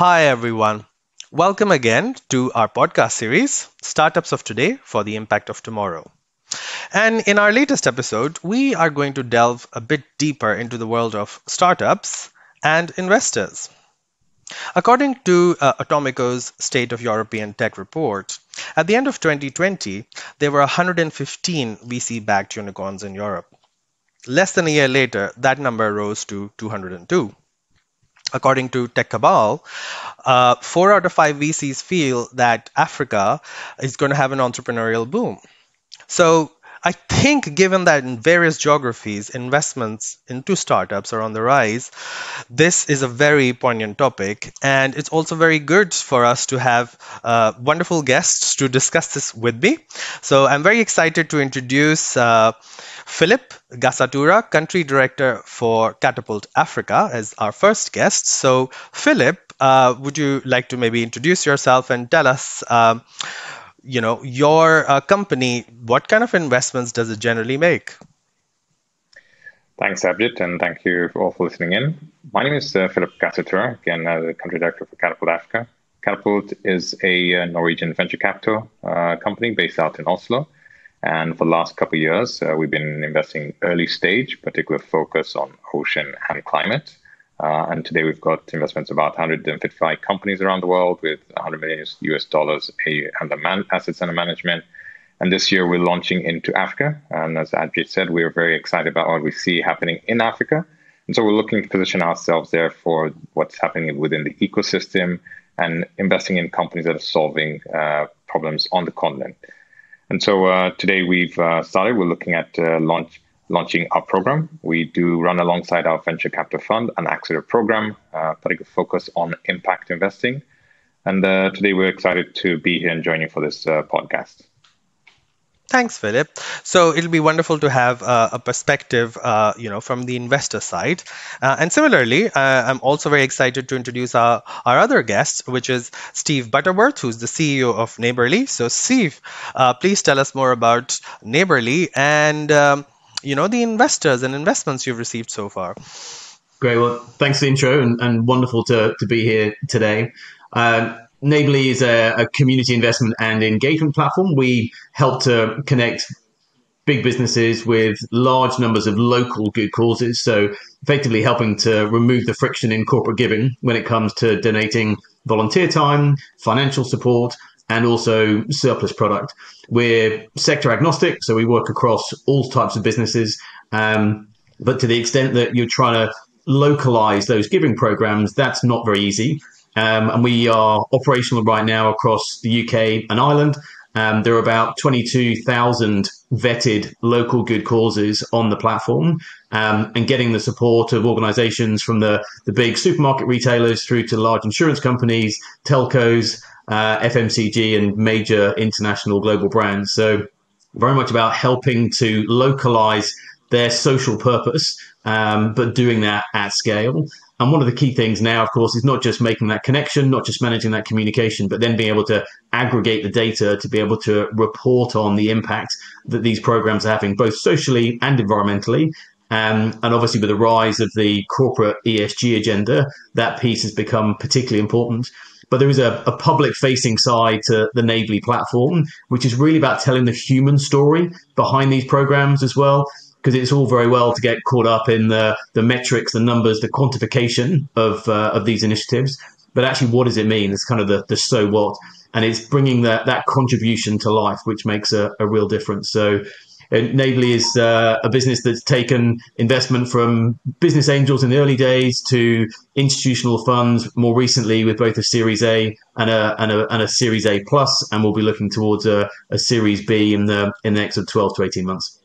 Hi everyone. Welcome again to our podcast series, Startups of Today for the Impact of Tomorrow. And in our latest episode, we are going to delve a bit deeper into the world of startups and investors. According to Atomico's State of European Tech report, at the end of 2020, there were 115 VC-backed unicorns in Europe. Less than a year later, that number rose to 202. According to Tech Cabal, 4 out of 5 VCs feel that Africa is going to have an entrepreneurial boom. So I think given that in various geographies, investments into startups are on the rise, this is a very poignant topic. And it's also very good for us to have wonderful guests to discuss this with me. So I'm very excited to introduce Philip Gasatura, Country Director for Catapult Africa, as our first guest. So Philip, would you like to maybe introduce yourself and tell us your company, what kind of investments does it generally make? Thanks, Abhijit, and thank you all for listening in. My name is Philip Kassitura, again, the Country Director for Catapult Africa. Catapult is a Norwegian venture capital company based out in Oslo. And for the last couple of years, we've been investing early stage, particular focus on ocean and climate. And today we've got investments about 155 companies around the world with $100 million under assets under management. And this year we're launching into Africa. And as Abhijit said, we're very excited about what we see happening in Africa. And so we're looking to position ourselves there for what's happening within the ecosystem and investing in companies that are solving problems on the continent. And so today we've started, we're looking at launching our program. We do run alongside our venture capital fund an accelerator program, particular focus on impact investing. And today we're excited to be here and join you for this podcast. Thanks, Philip. So it'll be wonderful to have a perspective, from the investor side. And similarly, I'm also very excited to introduce our other guest, which is Steve Butterworth, who's the CEO of Neighbourly. So Steve, please tell us more about Neighbourly and the investors and investments you've received so far. Great. Well, thanks for the intro and wonderful to be here today. Neighbourly is a community investment and engagement platform. We help to connect big businesses with large numbers of local good causes. So effectively helping to remove the friction in corporate giving when it comes to donating volunteer time, financial support, and also surplus product. We're sector agnostic, so we work across all types of businesses. But to the extent that you're trying to localize those giving programs, that's not very easy. And we are operational right now across the UK and Ireland. There are about 22,000 vetted local good causes on the platform, and getting the support of organizations from the big supermarket retailers through to large insurance companies, telcos, FMCG and major international global brands. So very much about helping to localize their social purpose, but doing that at scale. And one of the key things now, of course, is not just making that connection, not just managing that communication, but then being able to aggregate the data to be able to report on the impact that these programs are having, both socially and environmentally. And obviously with the rise of the corporate ESG agenda, that piece has become particularly important. But there is a public-facing side to the Neighbourly platform, which is really about telling the human story behind these programs as well, because it's all very well to get caught up in the metrics, the numbers, the quantification of these initiatives. But actually, what does it mean? It's kind of the so what. And it's bringing that contribution to life, which makes a real difference. So Neighbourly is a business that's taken investment from business angels in the early days to institutional funds more recently with both a Series A and a Series A plus, and we'll be looking towards a Series B in the next 12 to 18 months.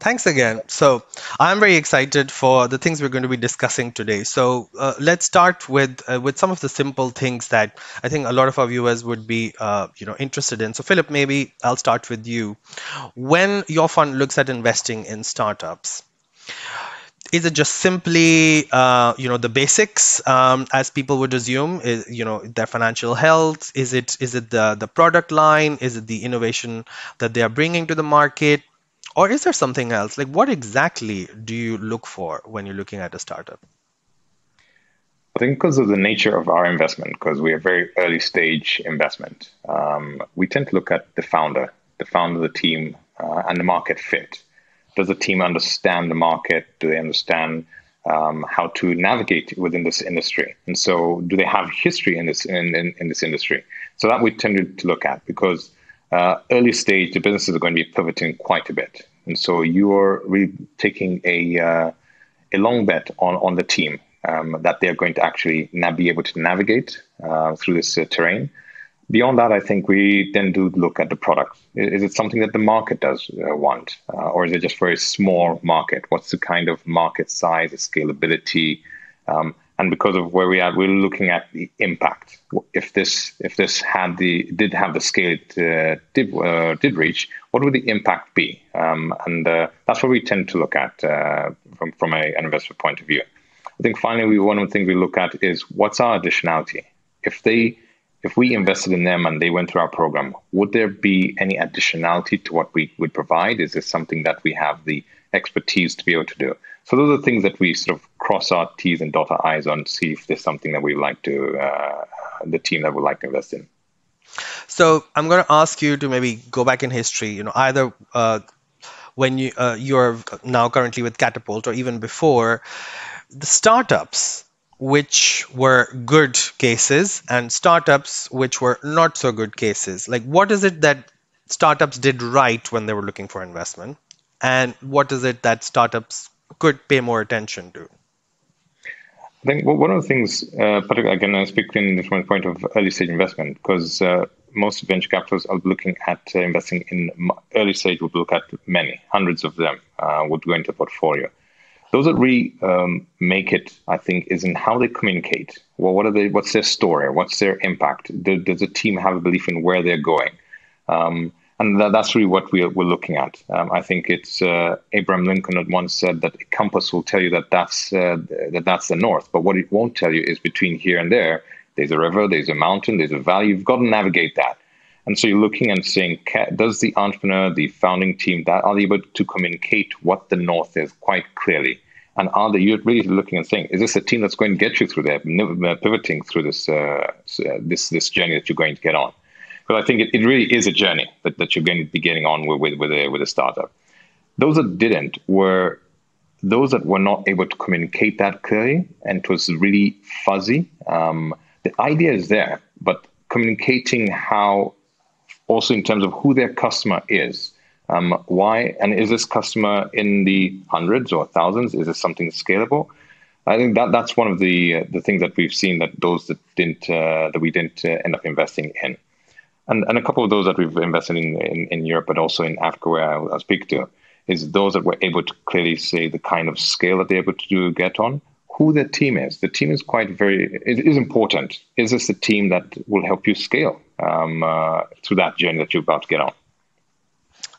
Thanks again. So I'm very excited for the things we're going to be discussing today. So let's start with some of the simple things that I think a lot of our viewers would be interested in. So Philip, maybe I'll start with you. When your fund looks at investing in startups, is it just simply, the basics, as people would assume, their financial health? Is it the product line? Is it the innovation that they are bringing to the market? Or is there something else? Like, what exactly do you look for when you're looking at a startup? I think because of the nature of our investment, because we are very early stage investment, we tend to look at the founder, the team, and the market fit. Does the team understand the market? Do they understand how to navigate within this industry? And so do they have history in this industry? So that we tend to look at, because early stage, the businesses are going to be pivoting quite a bit. And so you're really taking a long bet on the team. That they're going to actually be able to navigate through this terrain. Beyond that, I think we then do look at the product. Is it something that the market does want? Or is it just for a small market? What's the kind of market size, scalability? And because of where we are, we're looking at the impact. If this did have the scale it did reach, what would the impact be? And that's what we tend to look at from an investor point of view. I think finally, one of the things we look at is what's our additionality. If we invested in them and they went through our program, would there be any additionality to what we would provide? Is this something that we have the expertise to be able to do? So those are things that we sort of cross our T's and dot our I's on, see if there's something that we like to the team that would like to invest in. So I'm going to ask you to maybe go back in history. Either when you're now currently with Catapult, or even before. The startups which were good cases and startups which were not so good cases, like what is it that startups did right when they were looking for investment, and what is it that startups could pay more attention to? I think one of the things, particularly again, I speak in from the point of early stage investment, because most venture capitalists are looking at investing in early stage. Would look at many hundreds of them would go into portfolio. Those that really make it, I think, is in how they communicate. Well, what's their story? What's their impact? Does the team have a belief in where they're going? And that's really what we're looking at. I think it's Abraham Lincoln had once said that a compass will tell you that that's the north, but what it won't tell you is between here and there, there's a river, there's a mountain, there's a valley. You've got to navigate that. And so you're looking and saying, does the entrepreneur, the founding team, that are able to communicate what the north is quite clearly? And you're really looking and saying, is this a team that's going to get you through that, pivoting through this journey that you're going to get on? Because I think it really is a journey that you're going to be getting on with a startup. Those that didn't were those that were not able to communicate that clearly, and it was really fuzzy. The idea is there, but communicating how. Also in terms of who their customer is, why, and is this customer in the hundreds or thousands? Is this something scalable? I think that's one of the things that we've seen, that those that we didn't end up investing in, and a couple of those that we've invested in Europe, but also in Africa where I speak to, is those that were able to clearly say the kind of scale that they're able to get on. Who their team is. The team is it is important. Is this the team that will help you scale through that journey that you're about to get on?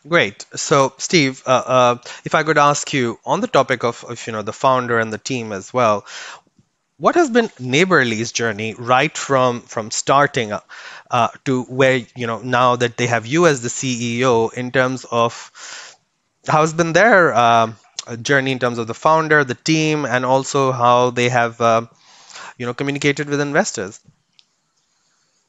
Great. So, Steve, if I could ask you on the topic of the founder and the team as well, what has been Neighbourly's journey right from starting up to where, now that they have you as the CEO, in terms of how has been their journey in terms of the founder, the team, and also how they have, communicated with investors?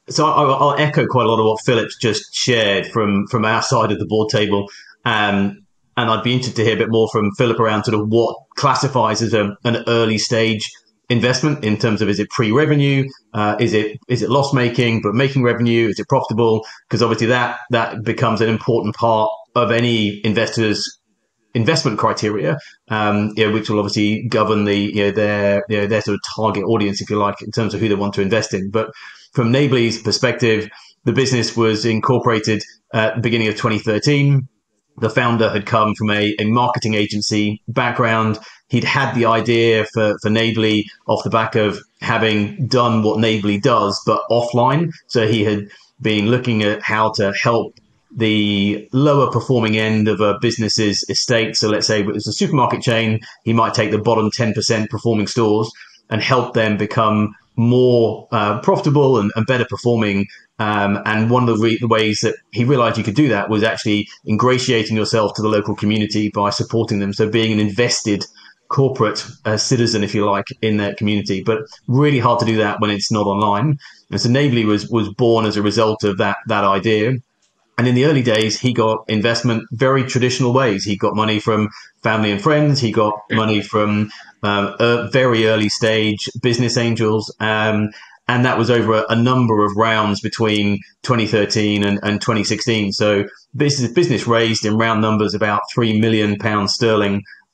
So I'll echo quite a lot of what Philip's just shared from our side of the board table. And I'd be interested to hear a bit more from Philip around sort of what classifies as an early stage investment in terms of, is it pre-revenue? Is it loss-making, but making revenue? Is it profitable? Because obviously that becomes an important part of any investor's investment criteria, which will obviously govern their sort of target audience, if you like, in terms of who they want to invest in. But from Neighbourly's perspective, the business was incorporated at the beginning of 2013. The founder had come from a marketing agency background. He'd had the idea for Neighbourly off the back of having done what Neighbourly does, but offline. So he had been looking at how to help the lower performing end of a business's estate. So let's say it was a supermarket chain, he might take the bottom 10% performing stores and help them become more profitable and better performing. And one of the ways that he realized you could do that was actually ingratiating yourself to the local community by supporting them. So being an invested corporate citizen, if you like, in their community. But really hard to do that when it's not online. And so Neighbourly was born as a result of that idea. And in the early days, he got investment very traditional ways. He got money from family and friends. He got money from very early stage business angels. And that was over a number of rounds between 2013 and 2016. So business raised in round numbers about £3 million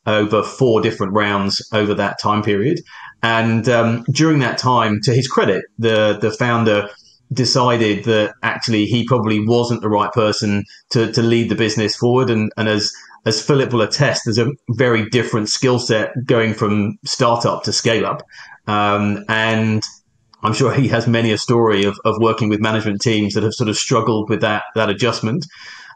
over 4 different rounds over that time period. And during that time, to his credit, the founder decided that actually he probably wasn't the right person to lead the business forward. And as Philip will attest, there's a very different skill set going from startup to scale up. And I'm sure he has many a story of working with management teams that have sort of struggled with that adjustment.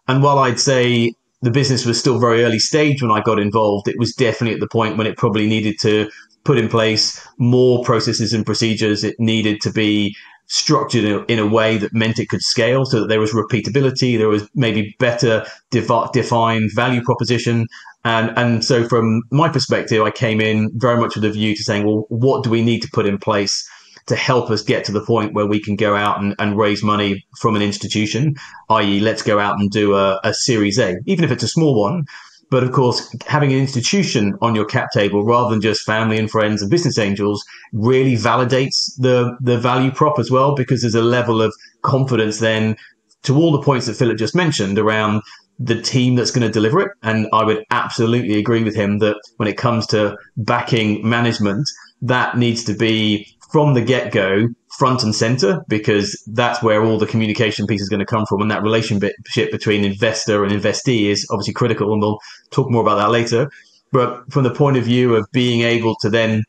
And while I'd say the business was still very early stage when I got involved, it was definitely at the point when it probably needed to put in place more processes and procedures. It needed to be structured in a way that meant it could scale, so that there was repeatability, there was maybe better defined value proposition. And so from my perspective, I came in very much with a view to saying, well, what do we need to put in place to help us get to the point where we can go out and raise money from an institution, i.e. let's go out and do a Series A, even if it's a small one. But of course, having an institution on your cap table rather than just family and friends and business angels really validates the value prop as well, because there's a level of confidence then to all the points that Philip just mentioned around the team that's going to deliver it. And I would absolutely agree with him that when it comes to backing management, that needs to be from the get-go front and center, because that's where all the communication piece is going to come from. And that relationship between investor and investee is obviously critical. And we'll talk more about that later. But from the point of view of being able to then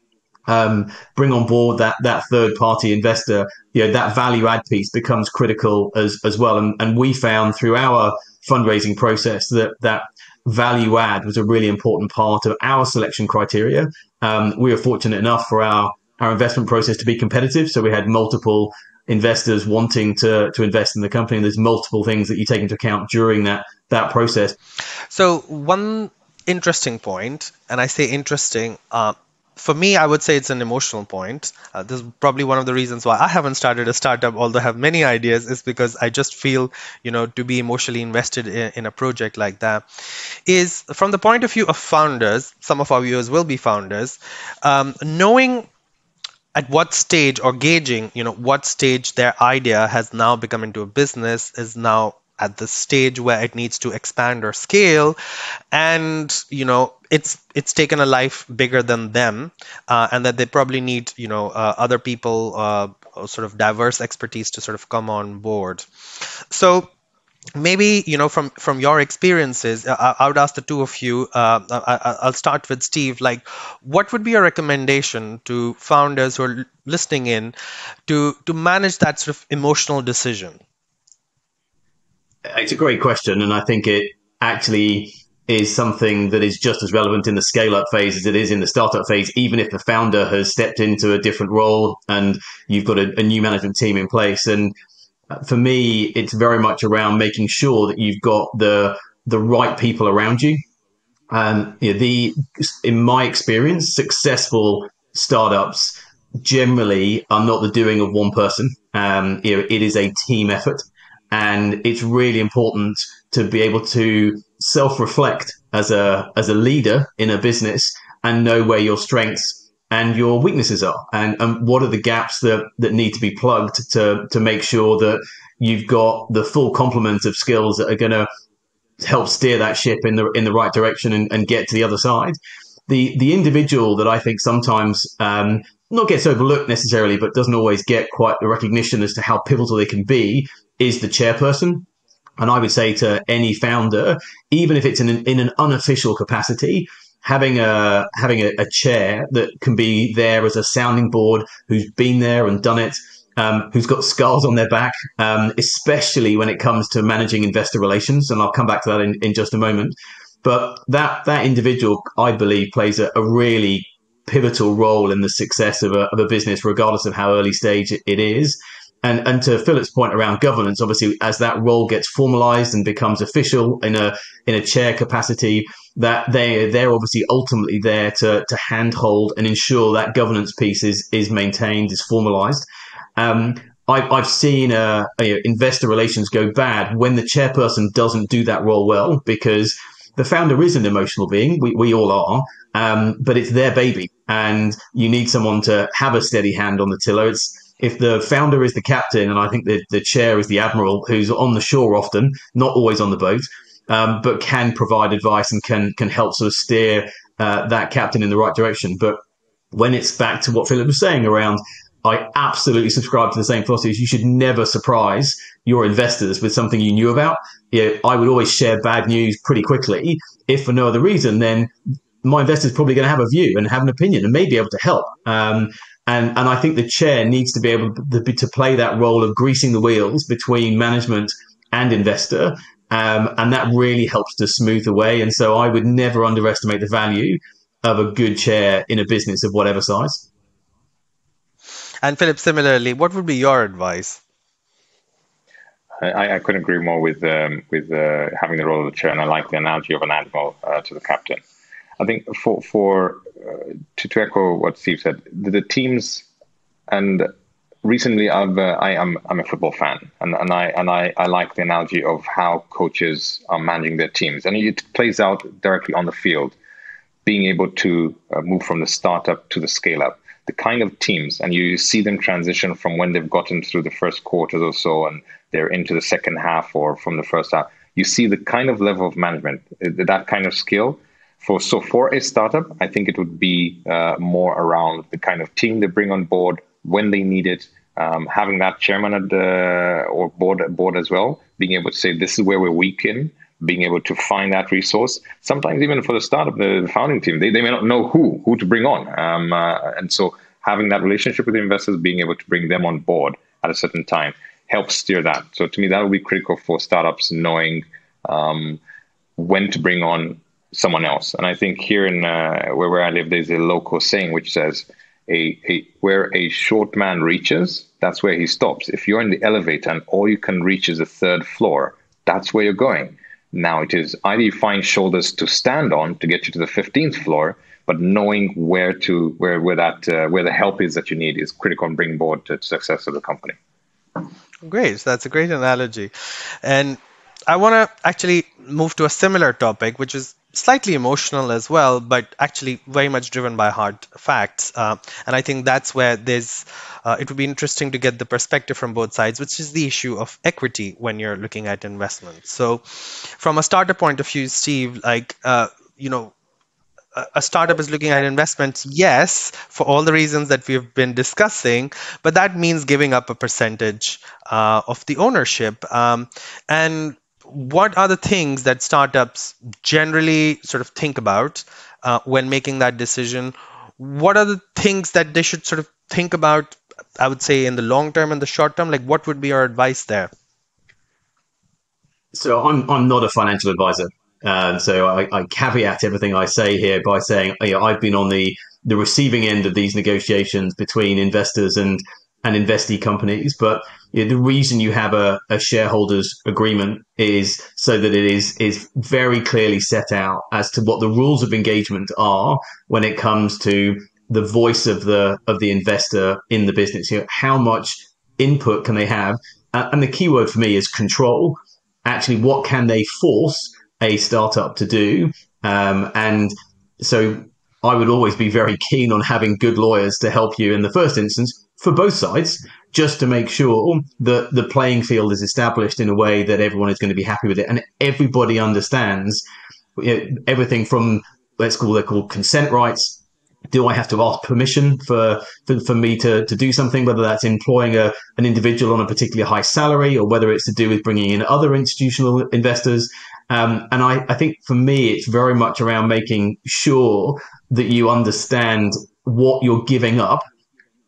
bring on board that third party investor, you know, that value add piece becomes critical as well. And we found through our fundraising process that value add was a really important part of our selection criteria. We were fortunate enough for our investment process to be competitive. So we had multiple investors wanting to invest in the company. And there's multiple things that you take into account during that process. So one interesting point, and I say interesting, for me, I would say it's an emotional point. This is probably one of the reasons why I haven't started a startup, although I have many ideas, is because I just feel, to be emotionally invested in a project like that. Is from the point of view of founders, some of our viewers will be founders, knowing at what stage, or gauging, what stage their idea has now become into a business, is now at the stage where it needs to expand or scale, and it's taken a life bigger than them, and that they probably need other people, sort of diverse expertise to sort of come on board. So maybe from your experiences, I would ask the two of you, I'll start with Steve, what would be your recommendation to founders who are listening in to manage that sort of emotional decision? It's a great question, and I think it actually is something that is just as relevant in the scale-up phase as it is in the startup phase, even if the founder has stepped into a different role and you've got a new management team in place. And for me, it's very much around making sure that you've got the right people around you. In my experience, successful startups generally are not the doing of one person. It is a team effort, and it's really important to be able to self-reflect as a leader in a business and know where your strengths and your weaknesses are, and what are the gaps that need to be plugged to make sure that you've got the full complement of skills that are going to help steer that ship in the right direction and get to the other side. The individual that I think sometimes not gets overlooked necessarily, but doesn't always get quite the recognition as to how pivotal they can be, is the chairperson. And I would say to any founder, even if it's in an unofficial capacity, having a chair that can be there as a sounding board, who's been there and done it, who's got scars on their back, especially when it comes to managing investor relations. And I'll come back to that in just a moment. But that individual, I believe, plays a really pivotal role in the success of a business, regardless of how early stage it is. And to Philip's point around governance, obviously, as that role gets formalized and becomes official in a chair capacity, that they're obviously ultimately there to handhold and ensure that governance piece is maintained, is formalized. I've seen investor relations go bad when the chairperson doesn't do that role well, because the founder is an emotional being. We all are. But it's their baby, and you need someone to have a steady hand on the tiller. If the founder is the captain, and I think the chair is the admiral, who's on the shore often, not always on the boat, but can provide advice and can help sort of steer that captain in the right direction. But when it's back to what Philip was saying around, I absolutely subscribe to the same philosophy. You should never surprise your investors with something you knew about. You know, I would always share bad news pretty quickly. If for no other reason, then my investor is probably going to have a view and have an opinion and may be able to help. And I think the chair needs to be able to play that role of greasing the wheels between management and investor. And that really helps to smooth the way. And so I would never underestimate the value of a good chair in a business of whatever size. And Philip, similarly, what would be your advice? I couldn't agree more with having the role of the chair. And I like the analogy of an admiral to the captain. I think to echo what Steve said, the teams, and recently I'm a football fan, and I like the analogy of how coaches are managing their teams, and it plays out directly on the field, being able to move from the startup to the scale up, the kind of teams, and you see them transition from when they've gotten through the first quarters or so, and they're into the second half or from the first half. You see the kind of level of management, that kind of skill. For a startup, I think it would be more around the kind of team they bring on board when they need it, having that chairman at the, or board as well, being able to say, this is where we're weak in, being able to find that resource. Sometimes even for the startup, the founding team, they may not know who to bring on. And so having that relationship with the investors, being able to bring them on board at a certain time, helps steer that. So to me, that would be critical for startups, knowing when to bring on someone else. And I think here in where I live, there's a local saying which says, where a short man reaches, that's where he stops. If you're in the elevator and all you can reach is the third floor, that's where you're going. Now it is either you find shoulders to stand on to get you to the 15th floor, but knowing where the help is that you need is critical and bring board to the success of the company. Great, so that's a great analogy. And I want to actually move to a similar topic, which is slightly emotional as well, but actually very much driven by hard facts. And I think that's where it would be interesting to get the perspective from both sides, which is the issue of equity when you're looking at investments. So from a startup point of view, Steve, a startup is looking at investments, yes, for all the reasons that we've been discussing, but that means giving up a percentage of the ownership. And what are the things that startups generally sort of think about when making that decision? What are the things that they should sort of think about, I would say, in the long term and the short term? Like, what would be your advice there? So I'm not a financial advisor. So I caveat everything I say here by saying, I've been on the receiving end of these negotiations between investors and investee companies. But the reason you have a shareholders agreement is so that it is very clearly set out as to what the rules of engagement are when it comes to the voice of the investor in the business. How much input can they have? And the key word for me is control. Actually, what can they force a startup to do? And so I would always be very keen on having good lawyers to help you in the first instance, for both sides, just to make sure that the playing field is established in a way that everyone is going to be happy with it. And everybody understands everything from, they're called consent rights. Do I have to ask permission for me to do something, whether that's employing an individual on a particularly high salary or whether it's to do with bringing in other institutional investors? And I think for me, it's very much around making sure that you understand what you're giving up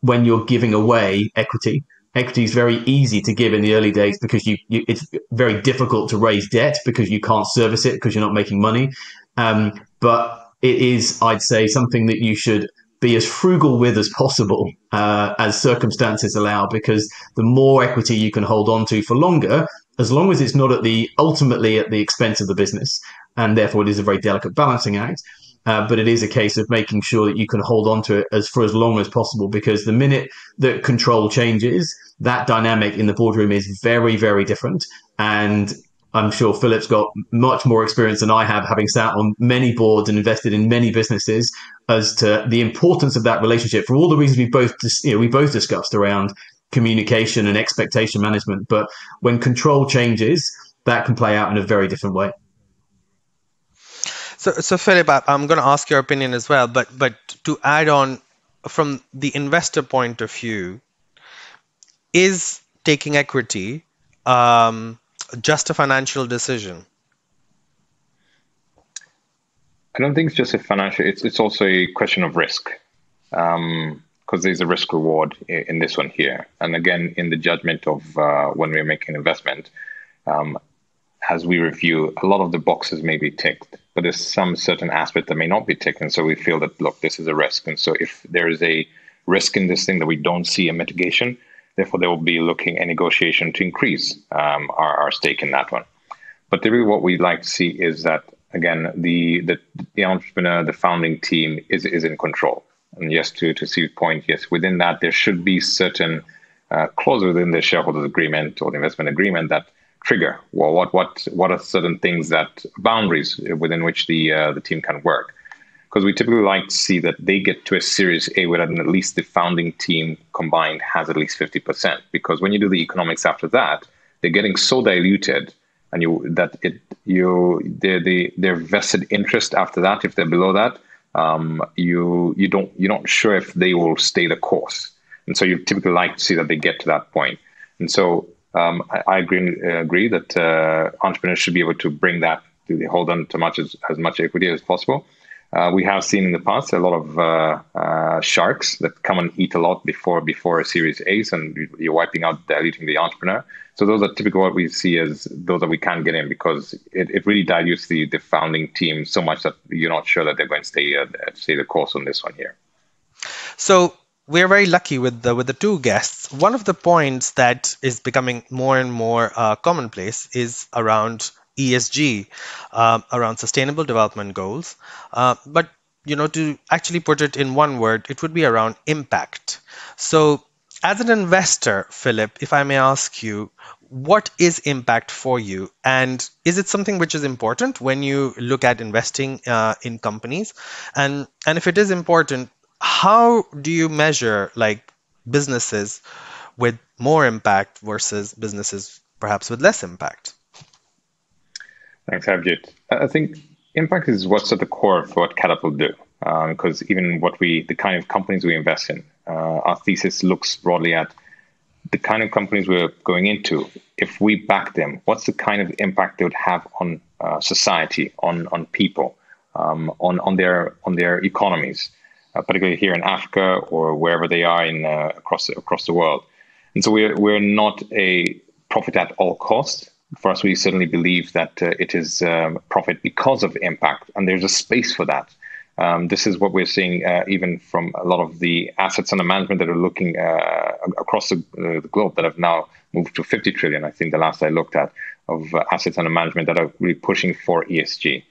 when you're giving away equity. Equity is very easy to give in the early days because it's very difficult to raise debt because you can't service it because you're not making money. But it is, I'd say, something that you should be as frugal with as possible as circumstances allow, because the more equity you can hold on to for longer, as long as it's not at the ultimately at the expense of the business. And therefore, it is a very delicate balancing act. But it is a case of making sure that you can hold on to it for as long as possible, because the minute that control changes, that dynamic in the boardroom is very, very different. And I'm sure Philip's got much more experience than I have, having sat on many boards and invested in many businesses, as to the importance of that relationship for all the reasons we both discussed around communication and expectation management. But when control changes, that can play out in a very different way. So Philip, I'm going to ask your opinion as well, but to add on from the investor point of view, is taking equity just a financial decision? I don't think it's just a financial. It's also a question of risk, because there's a risk reward in this one here, and again in the judgment of when we're making investment. As we review, a lot of the boxes may be ticked, but there's some certain aspect that may not be ticked. And so we feel that, look, this is a risk. And so if there is a risk in this thing that we don't see a mitigation, therefore, they will be looking at negotiation to increase our stake in that one. But really what we'd like to see is that, again, the entrepreneur, the founding team is in control. And yes, to Steve's point, yes, within that, there should be certain clauses within the shareholders agreement or the investment agreement that trigger, well, what are certain things, that boundaries within which the team can work, because we typically like to see that they get to a Series A where at least the founding team combined has at least 50%, because when you do the economics after that, they're getting so diluted, and their vested interest after that, if they're below that, you're not sure if they will stay the course, and so you typically like to see that they get to that point, and so. I agree that entrepreneurs should be able to bring that, to hold on to as much equity as possible. We have seen in the past a lot of sharks that come and eat a lot before a Series A's, and you're wiping out, diluting the entrepreneur. So those are typically what we see as those that we can't get in, because it really dilutes the founding team so much that you're not sure that they're going to stay the course on this one here. So. We're very lucky with the two guests. One of the points that is becoming more and more commonplace is around ESG, around sustainable development goals. But you know, to actually put it in one word, it would be around impact. So as an investor, Philip, if I may ask you, what is impact for you? And is it something which is important when you look at investing in companies? And if it is important, how do you measure like businesses with more impact versus businesses perhaps with less impact? Thanks, Abhijit. I think impact is what's at the core of what Catapult do, because even the kind of companies we invest in, our thesis looks broadly at the kind of companies we're going into. If we back them, what's the kind of impact they would have on society, on people, on their economies? Particularly here in Africa or wherever they are in across the world. And so we're not a profit at all cost. For us, we certainly believe that it is profit because of impact, and there's a space for that. This is what we're seeing even from a lot of the assets under management that are looking across the globe that have now moved to 50 trillion, I think the last I looked at, of assets under management that are really pushing for ESG.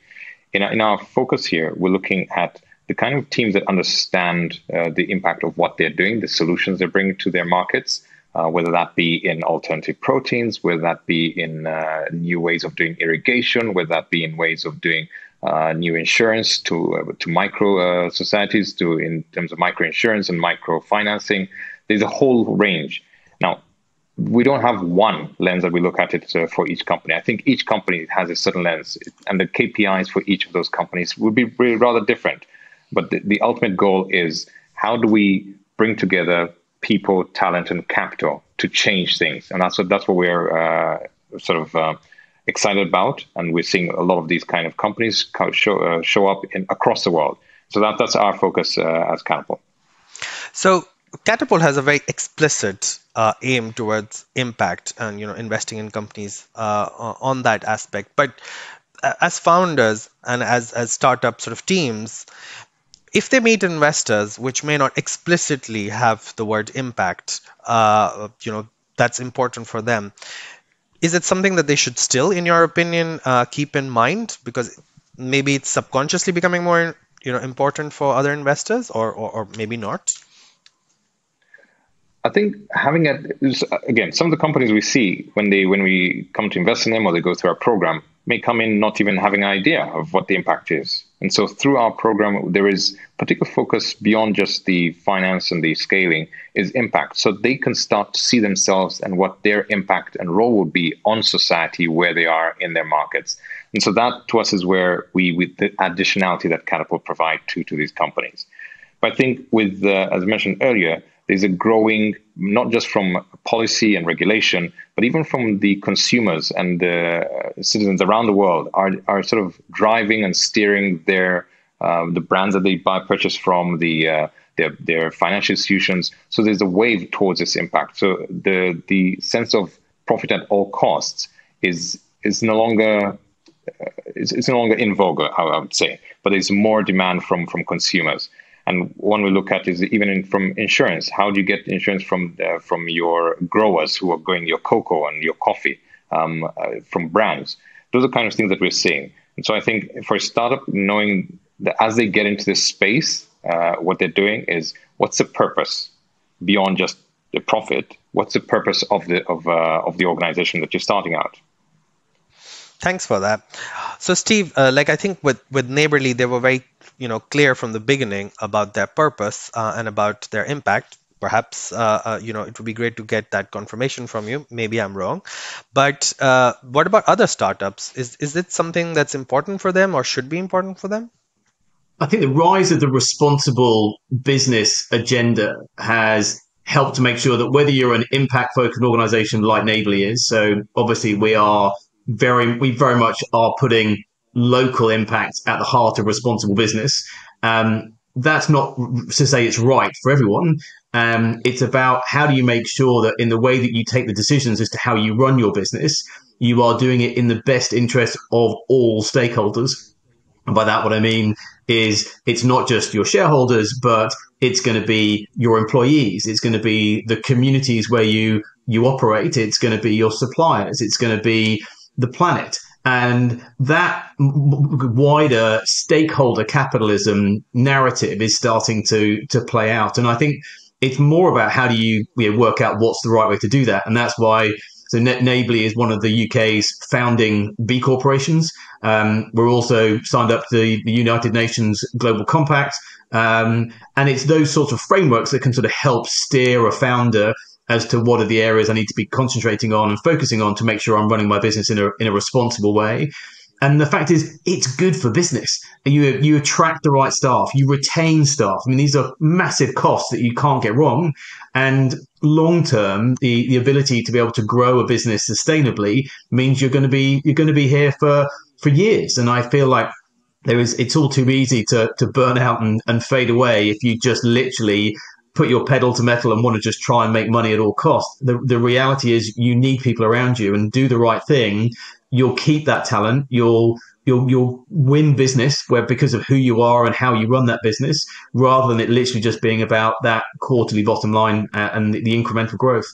In our focus here, we're looking at the kind of teams that understand the impact of what they're doing, the solutions they're bringing to their markets, whether that be in alternative proteins, whether that be in new ways of doing irrigation, whether that be in ways of doing new insurance to micro societies, in terms of microinsurance and microfinancing. There's a whole range. Now, we don't have one lens that we look at it for each company. I think each company has a certain lens, and the KPIs for each of those companies would be really rather different. But the ultimate goal is, how do we bring together people, talent, and capital to change things? And that's what we're excited about. And we're seeing a lot of these kind of companies show up across the world. So that's our focus as Catapult. So Catapult has a very explicit aim towards impact and investing in companies on that aspect. But as founders and as startup sort of teams, if they meet investors which may not explicitly have the word impact, that's important for them. Is it something that they should still, in your opinion, keep in mind? Because maybe it's subconsciously becoming more, important for other investors, or maybe not? I think having it, again, some of the companies we see when we come to invest in them or they go through our program may come in not even having an idea of what the impact is. And so through our program, there is particular focus beyond just the finance and the scaling is impact. So they can start to see themselves and what their impact and role would be on society where they are in their markets. And so that to us is where with the additionality that Catapult provide to these companies. But I think with, as mentioned earlier, there's a growing, not just from policy and regulation, but even from the consumers and the citizens around the world are sort of driving and steering the brands that they purchase from, their financial institutions. So there's a wave towards this impact. So the sense of profit at all costs is no longer in vogue, I would say, but there's more demand from consumers. And one we look at is even from insurance. How do you get insurance from your growers who are growing your cocoa and your coffee from brands? Those are the kind of things that we're seeing. And so I think for a startup, knowing that as they get into this space, what they're doing is what's the purpose beyond just the profit? What's the purpose of the organization that you're starting out? Thanks for that. So Steve, like I think with Neighbourly, they were very clear from the beginning about their purpose and about their impact. Perhaps, it would be great to get that confirmation from you. Maybe I'm wrong. But what about other startups? Is it something that's important for them or should be important for them? I think the rise of the responsible business agenda has helped to make sure that whether you're an impact-focused organization like Neighbourly is, so obviously we very much are putting local impact at the heart of responsible business. That's not to say it's right for everyone. It's about how do you make sure that in the way that you take the decisions as to how you run your business, you are doing it in the best interest of all stakeholders. And by that, what I mean is it's not just your shareholders, but it's going to be your employees. It's going to be the communities where you operate. It's going to be your suppliers. It's going to be the planet. And that wider stakeholder capitalism narrative is starting to play out. And I think it's more about how do you, work out what's the right way to do that. And that's why Neighbourly is one of the UK's founding B corporations. We're also signed up to the United Nations Global Compact. And it's those sorts of frameworks that can sort of help steer a founder as to what are the areas I need to be concentrating on and focusing on to make sure I'm running my business in a responsible way. And the fact is, it's good for business. And you attract the right staff, you retain staff. I mean, these are massive costs that you can't get wrong. And long term, the ability to be able to grow a business sustainably means you're going to be here for years. And I feel like it's all too easy to burn out and fade away if you just literally put your pedal to metal and want to just try and make money at all costs. The reality is you need people around you, and do the right thing, you'll keep that talent, you'll win business because of who you are and how you run that business, rather than it literally just being about that quarterly bottom line and the incremental growth.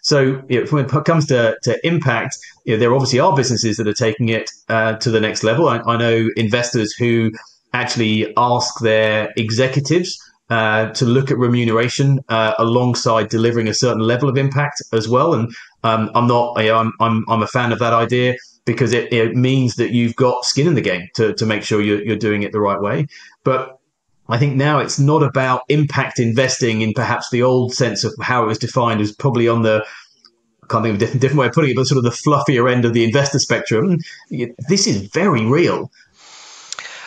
So when it comes to impact, there obviously are businesses that are taking it to the next level. I know investors who actually ask their executives to look at remuneration alongside delivering a certain level of impact as well, and I'm a fan of that idea because it means that you've got skin in the game to make sure you're doing it the right way. But I think now it's not about impact investing in perhaps the old sense of how it was defined, is probably on the, I can't think of a different way of putting it, but sort of the fluffier end of the investor spectrum. This is very real.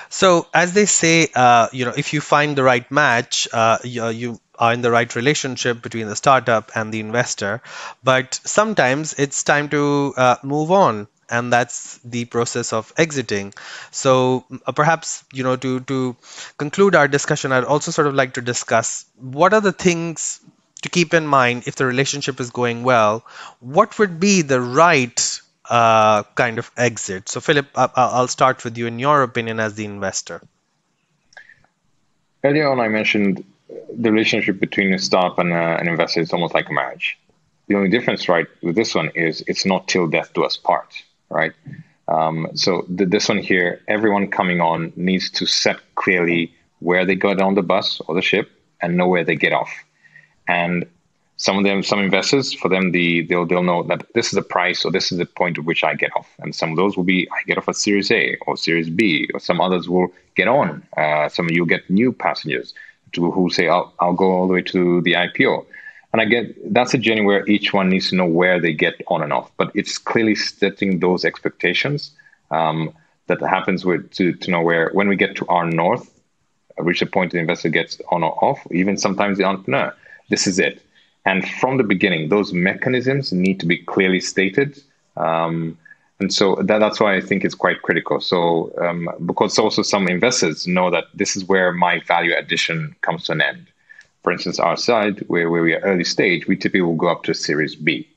So as they say, if you find the right match, you are in the right relationship between the startup and the investor. But sometimes it's time to move on, and that's the process of exiting. So perhaps, to conclude our discussion, I'd also sort of like to discuss what are the things to keep in mind if the relationship is going well. What would be the right kind of exit? So Philip, I'll start with you. In your opinion as the investor, Earlier on, I mentioned the relationship between a startup and an investor is almost like a marriage. The only difference, right, with this one is it's not till death do us part, right? So this one here, everyone coming on needs to set clearly where they go down the bus or the ship and know where they get off. And some of them, some investors, for them, they'll know that this is the price or this is the point at which I get off. And some of those will be, I get off at Series A or Series B, or some others will get on. Some of you get new passengers who say, I'll go all the way to the IPO. And I get that's a journey where each one needs to know where they get on and off. But it's clearly setting those expectations that happens with to know where, when we get to our north, reach the point the investor gets on or off, even sometimes the entrepreneur, this is it. And from the beginning, those mechanisms need to be clearly stated. And so that's why I think it's quite critical. So because also some investors know that this is where my value addition comes to an end. For instance, our side, where we are early stage, we typically will go up to Series B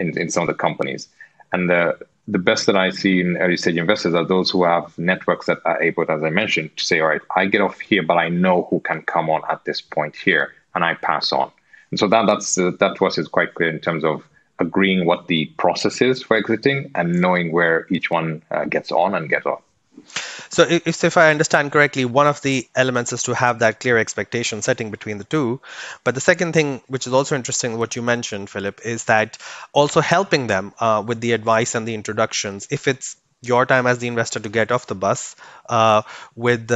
in some of the companies. And the best that I see in early stage investors are those who have networks that are able, as I mentioned, to say, all right, I get off here, but I know who can come on at this point here, and I pass on. And so that was quite clear in terms of agreeing what the process is for exiting and knowing where each one gets on and gets off. So if I understand correctly, one of the elements is to have that clear expectation setting between the two. But the second thing, which is also interesting, what you mentioned, Philip, is that also helping them with the advice and the introductions. If it's your time as the investor to get off the bus with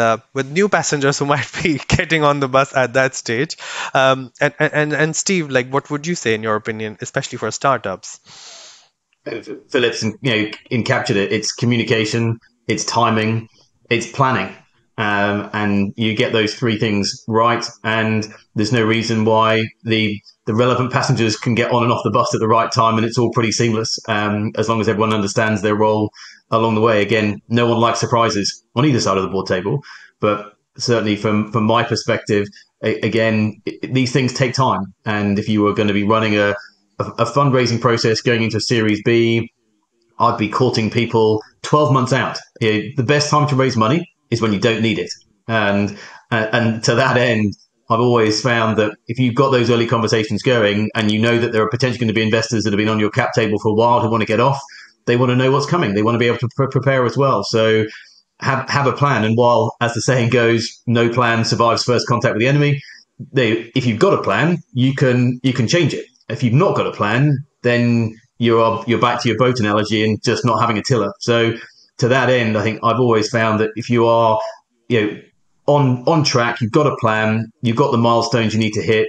new passengers who might be getting on the bus at that stage. And Steve, like, what would you say in your opinion, especially for startups? Philip's, captured it. It's communication, it's timing, it's planning. And you get those three things right. And there's no reason why the relevant passengers can get on and off the bus at the right time. And it's all pretty seamless as long as everyone understands their role along the way. Again, no one likes surprises on either side of the board table. But certainly from my perspective, these things take time. And if you were going to be running a fundraising process going into a Series B, I'd be courting people 12 months out. The best time to raise money is when you don't need it. And to that end, I've always found that if you've got those early conversations going and you know that there are potentially going to be investors that have been on your cap table for a while who want to get off, they want to know what's coming. They want to be able to prepare as well. So have a plan. And while, as the saying goes, no plan survives first contact with the enemy, if you've got a plan, you can change it. If you've not got a plan, then you're back to your boat analogy and just not having a tiller. So to that end, I think I've always found that if you are, on track, you've got a plan, you've got the milestones you need to hit,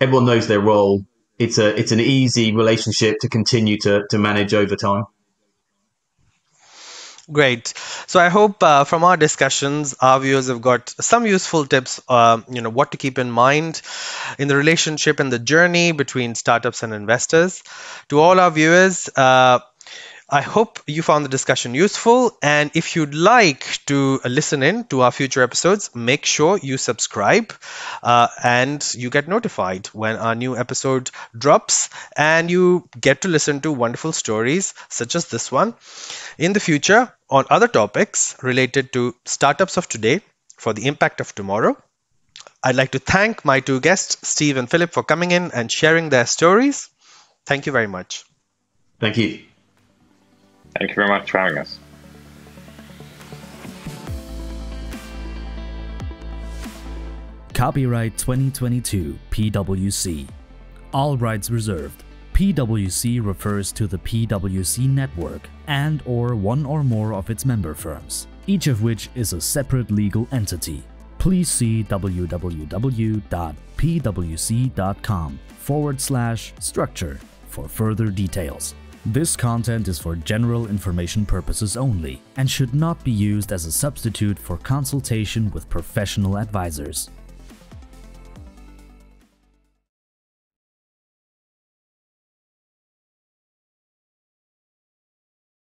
everyone knows their role. It's an easy relationship to continue to manage over time. Great. So I hope from our discussions, our viewers have got some useful tips, what to keep in mind in the relationship and the journey between startups and investors. To all our viewers, I hope you found the discussion useful. And if you'd like to listen in to our future episodes, make sure you subscribe and you get notified when our new episode drops and you get to listen to wonderful stories such as this one in the future on other topics related to startups of today for the impact of tomorrow. I'd like to thank my two guests, Steve and Philip, for coming in and sharing their stories. Thank you very much. Thank you. Thank you very much for having us. Copyright 2022 PwC. All rights reserved. PwC refers to the PwC network and or one or more of its member firms, each of which is a separate legal entity. Please see www.pwc.com/structure for further details. This content is for general information purposes only and should not be used as a substitute for consultation with professional advisors.